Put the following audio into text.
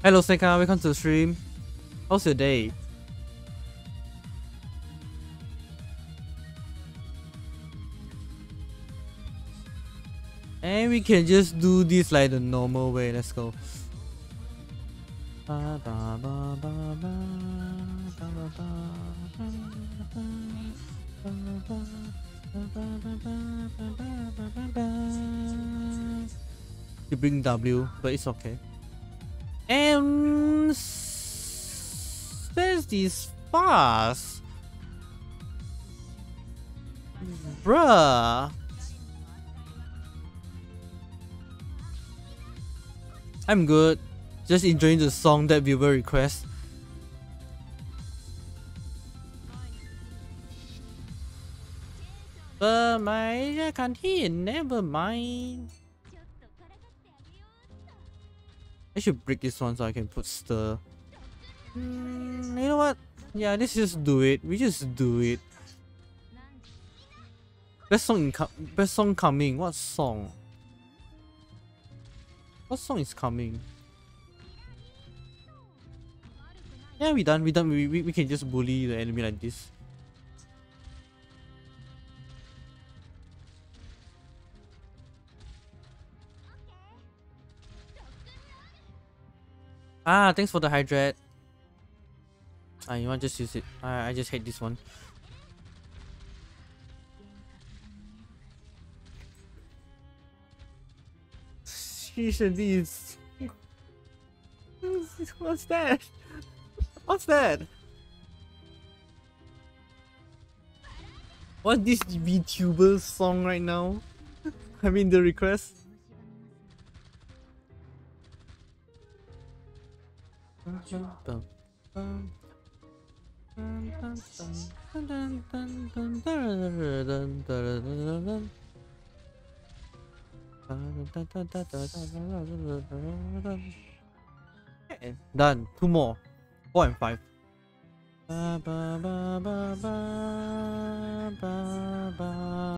Hello Seka, welcome to the stream. How's your day? And we can just do this like the normal way. Let's go. You bring W, but it's okay. And space is fast, bruh. I'm good, just enjoying the song that we will request. But my I can't hear. Never mind. I should break this one so I can put stir. You know what? Yeah, let's just do it. We just do it. Best song coming. What song? What song is coming? Yeah, we done. We done. We can just bully the enemy like this. Ah, thanks for the hydrate. Ah, you want to just use it. I just hate this one. Sheesh, and these. What's that? What's that? What's this VTuber song right now? I mean the request. Done. 2 more. 4 and 5.